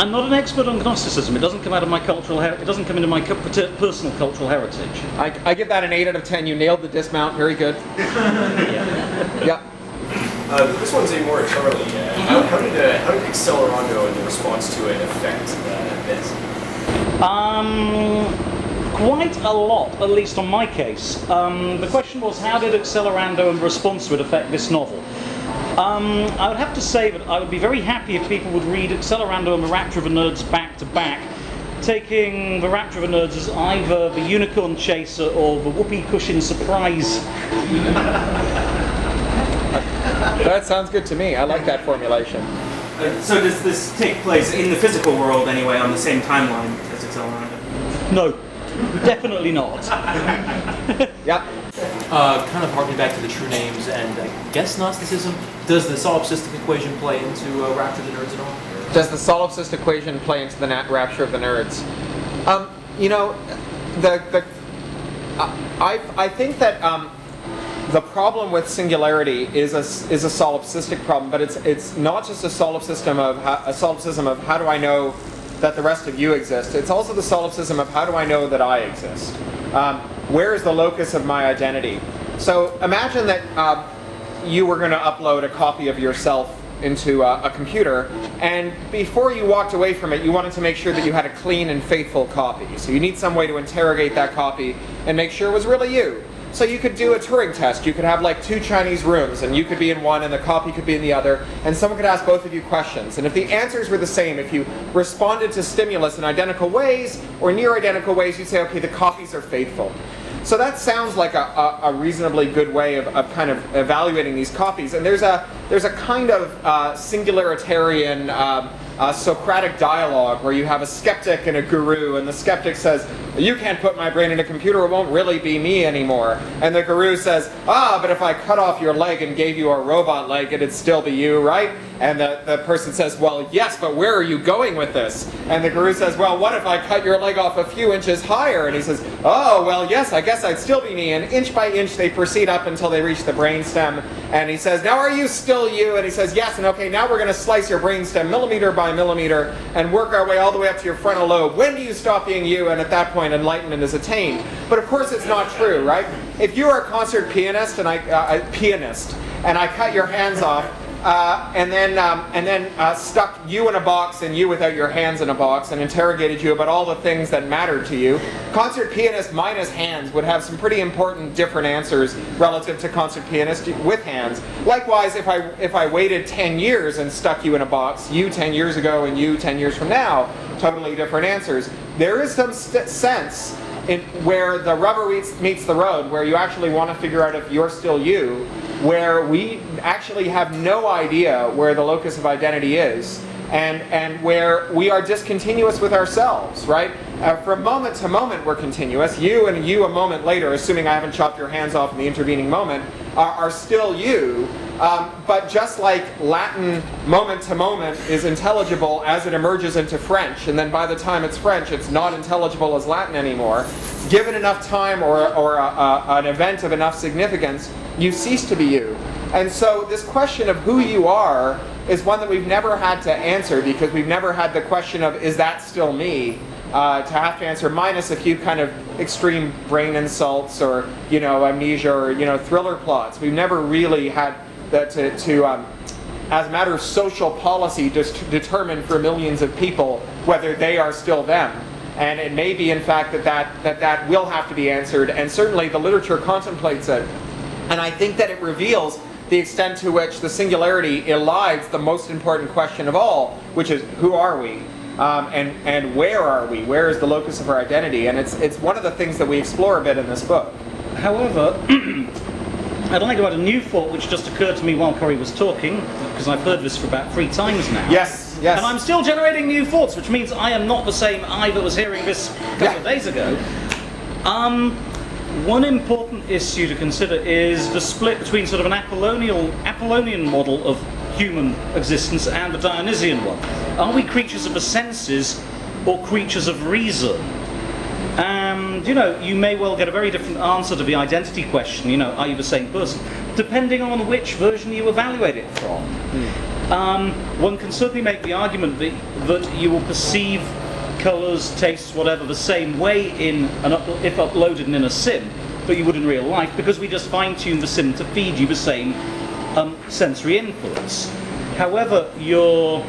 I'm not an expert on Gnosticism. It doesn't come out of my cultural. It doesn't come into my personal cultural heritage. I give that an 8 out of 10. You nailed the dismount. Very good. Yeah. Yeah. This one's a more Charlie. How did Accelerando and the response to it affect this? Quite a lot, at least on my case. The question was, how did Accelerando and the response to it affect this novel? I would have to say that I would be very happy if people would read Accelerando and The Rapture of the Nerds back to back, taking The Rapture of the Nerds as either the unicorn chaser or the whoopee cushion surprise. That sounds good to me. I like that formulation. So does this take place in the physical world anyway, on the same timeline as Accelerando? No, definitely not. Yep. Kind of harking back to the True Names and I guess Gnosticism, does the solipsistic equation play into Rapture of the Nerds at all? Does the solipsist equation play into the Rapture of the Nerds? You know, I think that the problem with singularity is a solipsistic problem, but it's not just a solipsism of how do I know that the rest of you exist. It's also the solipsism of how do I know that I exist. Where is the locus of my identity? So imagine that you were going to upload a copy of yourself into a computer, and before you walked away from it, you wanted to make sure that you had a clean and faithful copy. So you need some way to interrogate that copy and make sure it was really you. So you could do a Turing test. You could have like 2 Chinese rooms, and you could be in one, and the copy could be in the other, and someone could ask both of you questions. And if the answers were the same, if you responded to stimulus in identical ways or near identical ways, you'd say, okay, the copies are faithful. So that sounds like a reasonably good way of kind of evaluating these copies. And there's a kind of singularitarian Socratic dialogue where you have a skeptic and a guru, and the skeptic says, you can't put my brain in a computer, it won't really be me anymore. And the guru says, ah, but if I cut off your leg and gave you a robot leg, it'd still be you, right? And the person says, well, yes, but where are you going with this? And the guru says, well, what if I cut your leg off a few inches higher? And he says, oh, well, yes, I guess I'd still be me. And inch by inch, they proceed up until they reach the brainstem. And he says, now are you still you? And he says, yes, and okay, now we're going to slice your brainstem millimeter by millimeter and work our way all the way up to your frontal lobe. When do you stop being you? And at that point, enlightenment is attained. But of course, it's not true, right? If you are a concert pianist and I cut your hands off, and then stuck you in a box and you without your hands in a box and interrogated you about all the things that mattered to you, concert pianist minus hands would have some pretty important different answers relative to concert pianist with hands. Likewise, if I waited 10 years and stuck you in a box, you 10 years ago and you 10 years from now, totally different answers. There is some sense in where the rubber meets the road, where you actually want to figure out if you're still you, where we actually have no idea where the locus of identity is, and where we are discontinuous with ourselves, right? From moment to moment we're continuous. You and you a moment later, assuming I haven't chopped your hands off in the intervening moment, are still you. But just like Latin moment to moment is intelligible as it emerges into French, and then by the time it's French, it's not intelligible as Latin anymore, given enough time or an event of enough significance, you cease to be you. And so this question of who you are is one that we've never had to answer, because we've never had the question of, is that still me? To have to answer, minus a few kind of extreme brain insults or, you know, amnesia or, you know, thriller plots. We've never really had that to as a matter of social policy, just to determine for millions of people whether they are still them. And it may be, in fact, that will have to be answered, and certainly the literature contemplates it. And I think that it reveals the extent to which the singularity elides the most important question of all, which is, who are we? And where are we? Where is the locus of our identity? And it's one of the things that we explore a bit in this book. However, I'd like to add a new thought which just occurred to me while Cory was talking, because I've heard this for about 3 times now. Yes, yes. And I'm still generating new thoughts, which means I am not the same I that was hearing this a couple of days ago. One important issue to consider is the split between sort of an Apollonian model of human existence and the Dionysian one. Are we creatures of the senses or creatures of reason? And, you know, you may well get a very different answer to the identity question, you know, are you the same person, depending on which version you evaluate it from. Mm. One can certainly make the argument that you will perceive colours, tastes, whatever, the same way in an if uploaded in a sim, but you would in real life, because we just fine-tune the sim to feed you the same sensory inputs. However, your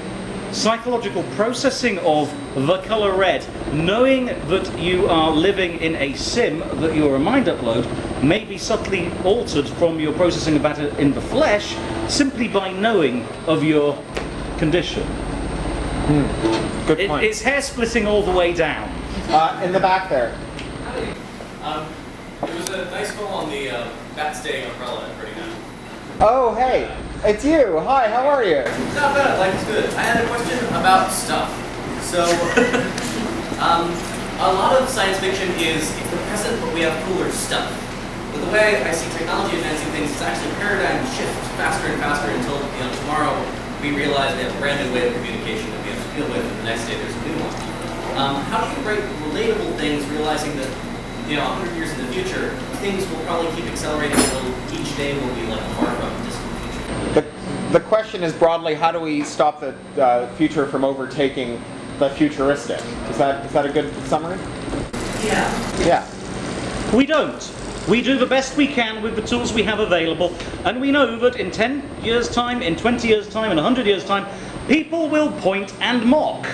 psychological processing of the colour red, knowing that you are living in a sim, that you're a mind upload, may be subtly altered from your processing of that in the flesh, simply by knowing of your condition. Good point. It's hair-splitting all the way down. In the back there. There was a nice film on the Bats Day umbrella pretty good. Oh, hey. It's you. Hi, how are you? It's not bad. Life's good. I had a question about stuff. So, a lot of science fiction is, it's the present, but we have cooler stuff. But the way I see technology advancing things is actually a paradigm shift faster and faster until, you know, tomorrow we realize we have a brand new way of communication that we have to deal with, and the next day there's a new one. How do you write relatable things, realizing that, you know, 100 years in the future, things will probably keep accelerating until each day will be like far from a distant future? The question is broadly, how do we stop the future from overtaking the futuristic? Is that a good summary? Yeah. Yeah. We don't. We do the best we can with the tools we have available, and we know that in 10 years' time, in 20 years' time, in 100 years' time, people will point and mock.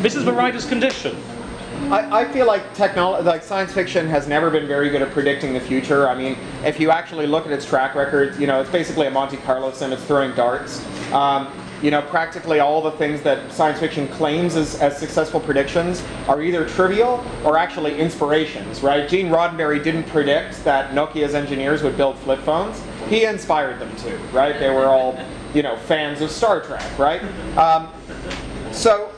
This is the writer's condition. I feel like science fiction has never been very good at predicting the future. I mean, if you actually look at its track record, you know, it's basically a Monte Carlo sim. It's throwing darts. You know, practically all the things that science fiction claims as successful predictions are either trivial or actually inspirations, right? Gene Roddenberry didn't predict that Nokia's engineers would build flip phones. He inspired them to, right? They were all, you know, fans of Star Trek, right? So,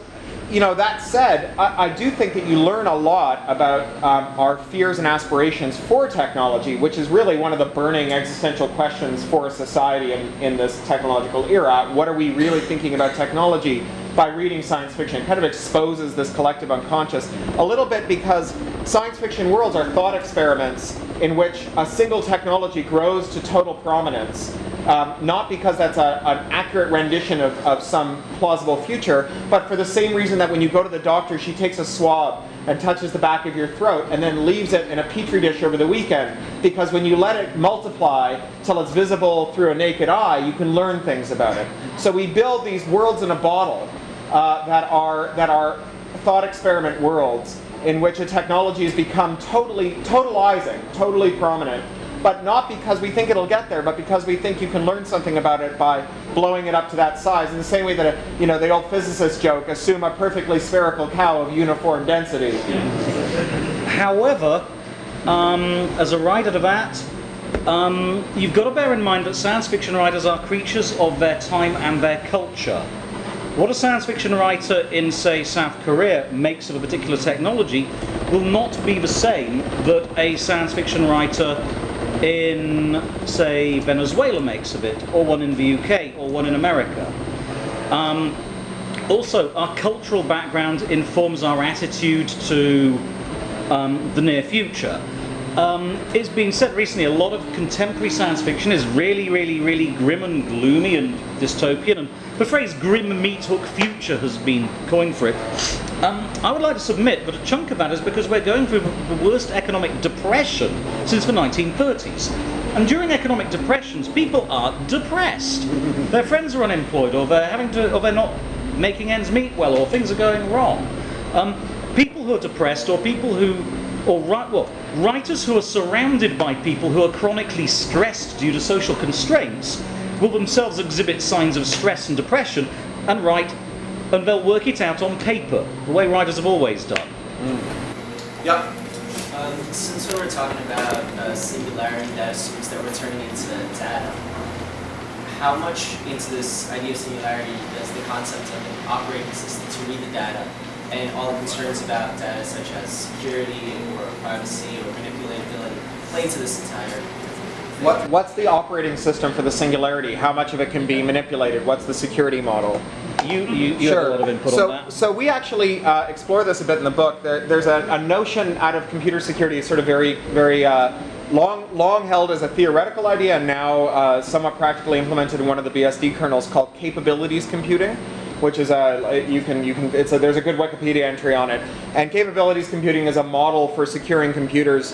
you know, that said, I do think that you learn a lot about our fears and aspirations for technology, which is really one of the burning existential questions for society in this technological era. What are we really thinking about technology? By reading science fiction, it kind of exposes this collective unconscious a little bit, because science fiction worlds are thought experiments in which a single technology grows to total prominence. Not because that's an accurate rendition of some plausible future, but for the same reason that when you go to the doctor, she takes a swab and touches the back of your throat and then leaves it in a petri dish over the weekend. Because when you let it multiply till it's visible through a naked eye, you can learn things about it. So we build these worlds in a bottle that are thought experiment worlds in which a technology has become totally prominent. But not because we think it'll get there, but because we think you can learn something about it by blowing it up to that size. In the same way that, you know, the old physicist joke, assume a perfectly spherical cow of uniform density. However, as a writer to that, you've got to bear in mind that science fiction writers are creatures of their time and their culture. What a science fiction writer in, say, South Korea makes of a particular technology will not be the same that a science fiction writer in, say, Venezuela makes of it, or one in the UK, or one in America. Also, our cultural background informs our attitude to the near future. It's been said recently, a lot of contemporary science fiction is really, really, really grim and gloomy and dystopian, and the phrase grim meat hook future has been coined for it. I would like to submit that a chunk of that is because we're going through the worst economic depression since the 1930s. And during economic depressions, people are depressed. Their friends are unemployed, or they're not making ends meet well, or things are going wrong. People who are depressed, or people who, writers who are surrounded by people who are chronically stressed due to social constraints will themselves exhibit signs of stress and depression and write, and they'll work it out on paper, the way writers have always done. Mm. Yep. Since we were talking about singularity that assumes that we're turning into data, how much into this idea of singularity does the concept of an operating system to read the data and all the concerns about data such as security or privacy or manipulatability play into this entire thing? What's the operating system for the singularity? How much of it can be manipulated? What's the security model? You sure. Have a lot of input on that. So we actually explore this a bit in the book. There's a notion out of computer security, is sort of very, very long held as a theoretical idea and now somewhat practically implemented in one of the BSD kernels called capabilities computing, which is a, there's a good Wikipedia entry on it. And capabilities computing is a model for securing computers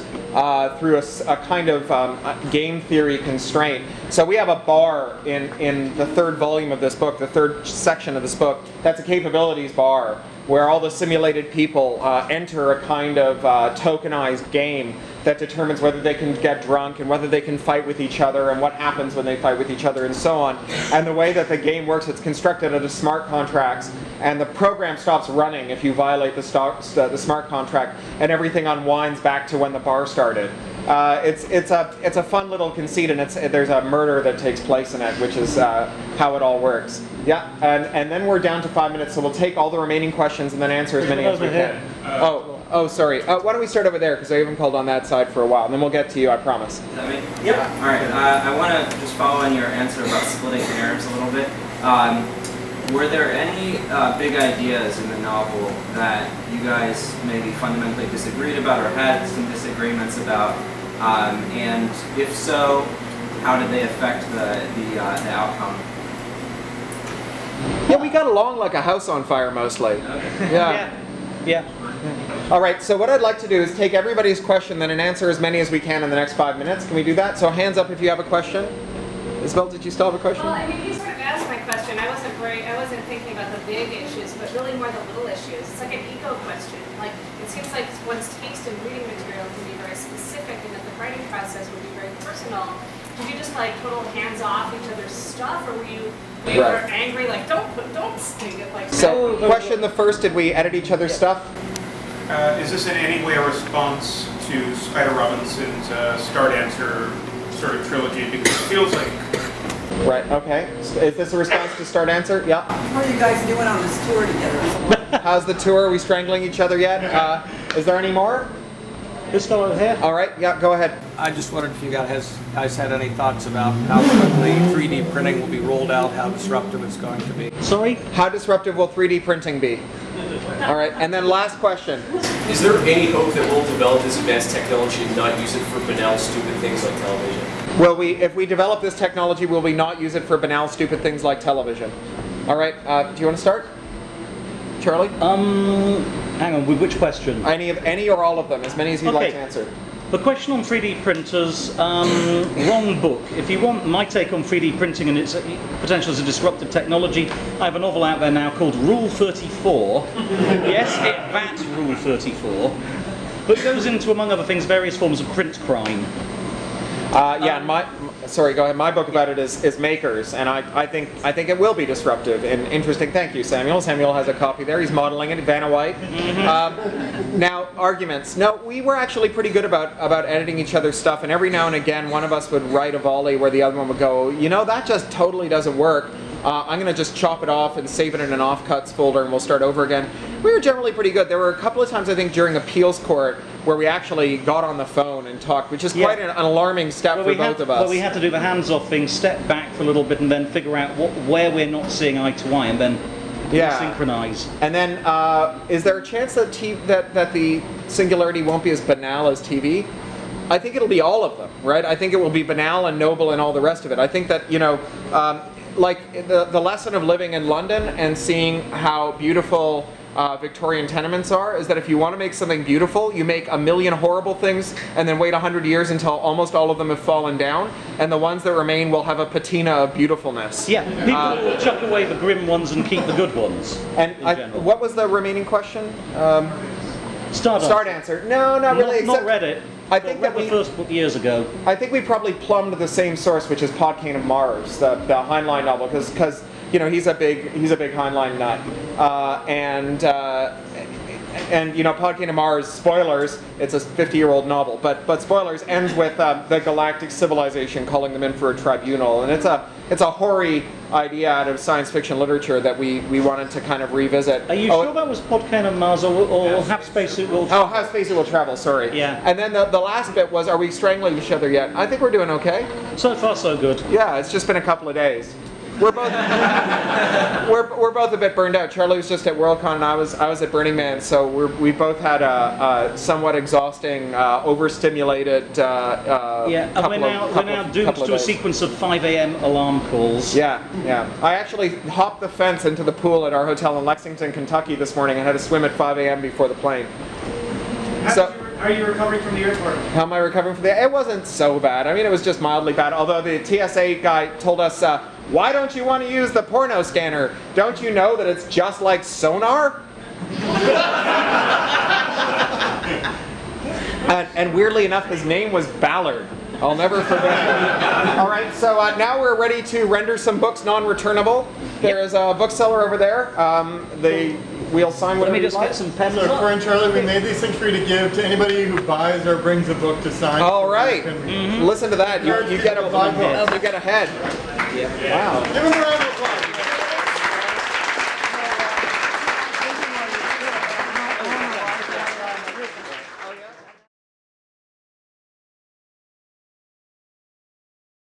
through a kind of game theory constraint. So we have a bar in the third volume of this book, the third section of this book, that's a capabilities bar, where all the simulated people enter a kind of tokenized game that determines whether they can get drunk and whether they can fight with each other and what happens when they fight with each other and so on. And the way that the game works, it's constructed out of smart contracts, and the program stops running if you violate the smart contract, and everything unwinds back to when the bar started. It's a fun little conceit, and there's a murder that takes place in it, which is how it all works. Yeah, and then we're down to 5 minutes, so we'll take all the remaining questions and then answer as many as we can. Oh, sorry. Why don't we start over there, because I haven't called on that side for a while, and then we'll get to you, I promise. Is that me? Yep. All right. I want to just follow on your answer about splitting hairs a little bit. Were there any big ideas in the novel that you guys maybe fundamentally disagreed about or had some disagreements about? And if so, how did they affect the outcome? Yeah, we got along like a house on fire mostly. Okay. Yeah. Yeah. All right, so what I'd like to do is take everybody's question then and answer as many as we can in the next 5 minutes. Can we do that? So hands up if you have a question. Isabel, did you still have a question? Well, I mean, you sort of asked my question. I wasn't thinking about the big issues, but really more the little issues. It's like an ego question. Like, it seems like one's taste in reading material can be very specific, and that the writing process would be very personal. Did you just like total hands off each other's stuff, or were you? We were angry, like, don't sting it like that. So, question the first, did we edit each other's stuff? Is this in any way a response to Spider Robinson's Start Answer sort of trilogy? Because it feels like... Right, okay. Is this a response to Start Answer? Yeah. What are you guys doing on this tour together? How's the tour? Are we strangling each other yet? Is there any more? This fellow over here. All right, yeah, go ahead. I just wondered if you guys had any thoughts about how quickly 3D printing will be rolled out, how disruptive it's going to be. Sorry? How disruptive will 3D printing be? All right, and then last question. Is there any hope that we'll develop this advanced technology and not use it for banal, stupid things like television? Well, if we develop this technology, will we not use it for banal, stupid things like television? All right, do you want to start? Charlie? Hang on, with which question? Any or all of them, as many as you'd like to answer. The question on 3D printers, wrong book. If you want my take on 3D printing and its potential as a disruptive technology, I have a novel out there now called Rule 34. Yes, that's Rule 34. But it goes into, among other things, various forms of print crime. Yeah, sorry, go ahead. My book about it is Makers, and I think it will be disruptive and interesting. Thank you, Samuel. Samuel has a copy there. He's modeling it. Vanna White. Now, arguments. No, we were actually pretty good about editing each other's stuff, and every now and again, one of us would write a volley where the other one would go, you know, that just totally doesn't work. I'm going to just chop it off and save it in an offcuts folder and we'll start over again. We were generally pretty good. There were a couple of times, I think, during Appeals Court where we actually got on the phone and talked, which is quite an alarming step for both of us. Well, we had to do the hands-off thing, step back for a little bit and then figure out where we're not seeing eye to eye and then synchronize. And then, is there a chance that, that the singularity won't be as banal as TV? I think it'll be all of them, right? I think it will be banal and noble and all the rest of it. I think that, you know, like the lesson of living in London and seeing how beautiful Victorian tenements are is that if you want to make something beautiful, you make 1,000,000 horrible things and then wait 100 years until almost all of them have fallen down, and the ones that remain will have a patina of beautifulness. Yeah, people will chuck away the grim ones and keep the good ones. And what was the remaining question? Start Answer. No, not really. Not read it. I think that the first book years ago. I think we probably plumbed the same source, which is Podkayne of Mars, the Heinlein novel, because you know he's a big Heinlein nut, and you know Podkayne of Mars, spoilers, it's a 50-year-old novel, but spoilers, ends with the galactic civilization calling them in for a tribunal, and it's a hoary idea out of science fiction literature that we wanted to kind of revisit. Are you sure that was Podkayne of Mars or Half Space It Will Travel? Oh, Half Space It Will Travel, sorry. Yeah. And then the last bit was, are we strangling each other yet? I think we're doing okay. So far, so good. Yeah, it's just been a couple of days. We're both a bit burned out. Charlie was just at Worldcon, and I was at Burning Man, so we both had a somewhat exhausting, overstimulated. I went out doomed to a sequence of 5 a.m. alarm calls. Yeah, yeah. I actually hopped the fence into the pool at our hotel in Lexington, Kentucky, this morning, and had to swim at 5 a.m. before the plane. Are you recovering from the airport? How am I recovering from the airport? It wasn't so bad. I mean, it was just mildly bad, although the TSA guy told us, why don't you want to use the porno scanner? Don't you know that it's just like sonar? and weirdly enough, his name was Ballard. I'll never forget. All right, so now we're ready to render some books non-returnable. There is a bookseller over there. We'll sign whatever you like. Let me just get some pens. So, Cory and Charlie, we made these things for you to give to anybody who buys or brings a book to sign. All right. Mm-hmm. Listen to that. You get a head. Yeah. Wow. Give them a round of applause.